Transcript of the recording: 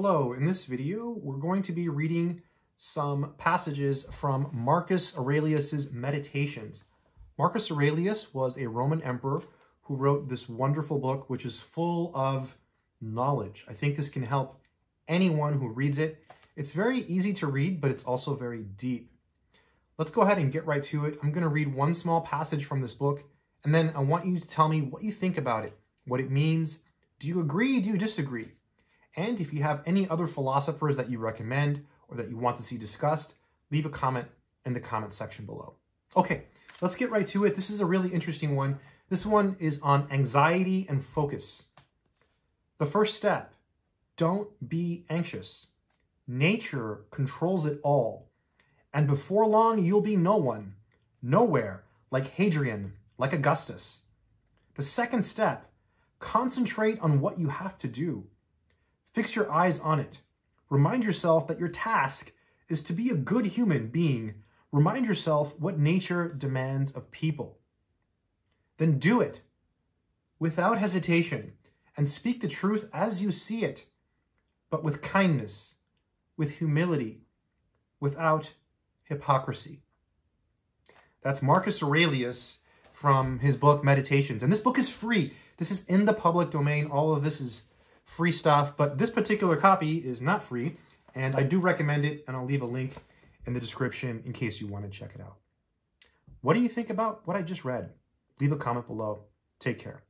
Hello, in this video, we're going to be reading some passages from Marcus Aurelius's Meditations. Marcus Aurelius was a Roman emperor who wrote this wonderful book, which is full of knowledge. I think this can help anyone who reads it. It's very easy to read, but it's also very deep. Let's go ahead and get right to it. I'm going to read one small passage from this book, and then I want you to tell me what you think about it, what it means. Do you agree? Do you disagree? And if you have any other philosophers that you recommend or that you want to see discussed, leave a comment in the comment section below. Okay, let's get right to it. This is a really interesting one. This one is on anxiety and focus. The first step, don't be anxious. Nature controls it all. And before long, you'll be no one, nowhere, like Hadrian, like Augustus. The second step, concentrate on what you have to do. Fix your eyes on it. Remind yourself that your task is to be a good human being. Remind yourself what nature demands of people. Then do it without hesitation and speak the truth as you see it, but with kindness, with humility, without hypocrisy. That's Marcus Aurelius from his book Meditations. And this book is free. This is in the public domain. All of this is free stuff, but this particular copy is not free, and I do recommend it, and I'll leave a link in the description in case you want to check it out. What do you think about what I just read? Leave a comment below. Take care.